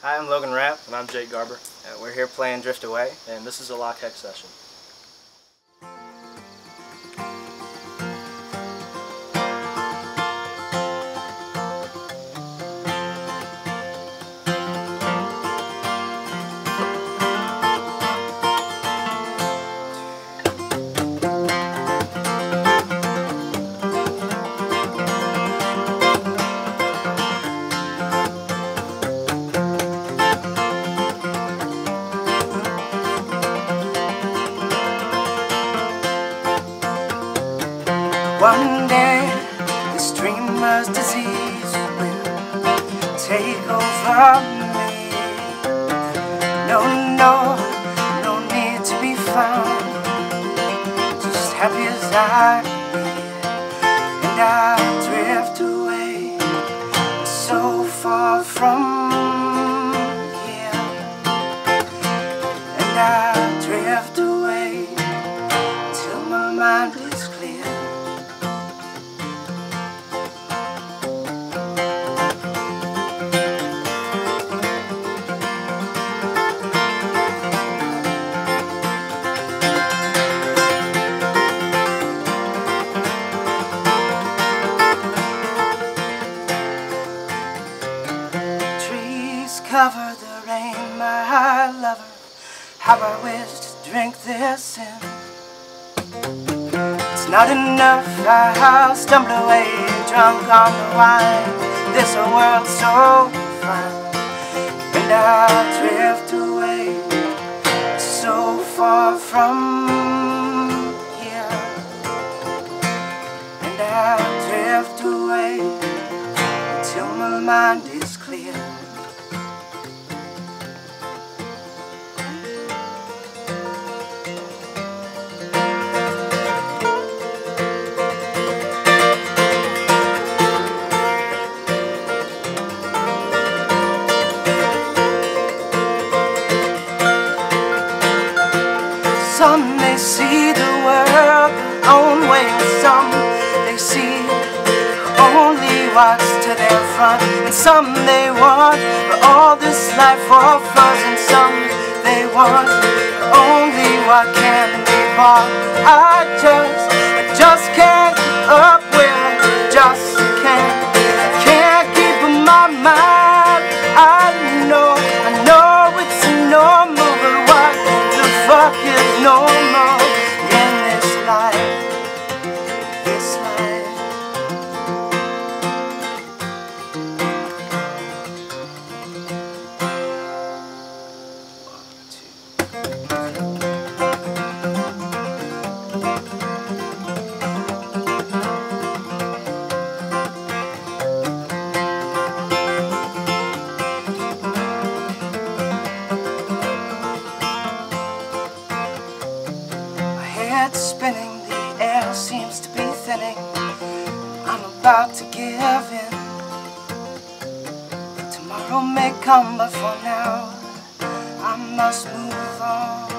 Hi, I'm Logan Rapp. And I'm Jake Garber. And we're here playing Drift Away. And this is a Lockhec session. One day, this dreamer's disease will take over me. No, no, no need to be found, just happy as I can be. And I drift away, so far from here. And I drift away, till my mind is clear. Cover the rain, my high lover, how I wish to drink this in. It's not enough, I'll stumble away, drunk on the wine. This world's so fine, and I drift away, so far from here. And I drift away, till my mind is clear. Some they see the world their own way, some they see only what's to their front, and some they want all this life for fuzz, and some they want only what can be bought. I just can't up where I just can't. I can't keep in my mind. I know it's normal, but what the fuck is normal in this life, this life? One, two. Spinning, the air seems to be thinning. I'm about to give in, but tomorrow may come, but for now I must move on.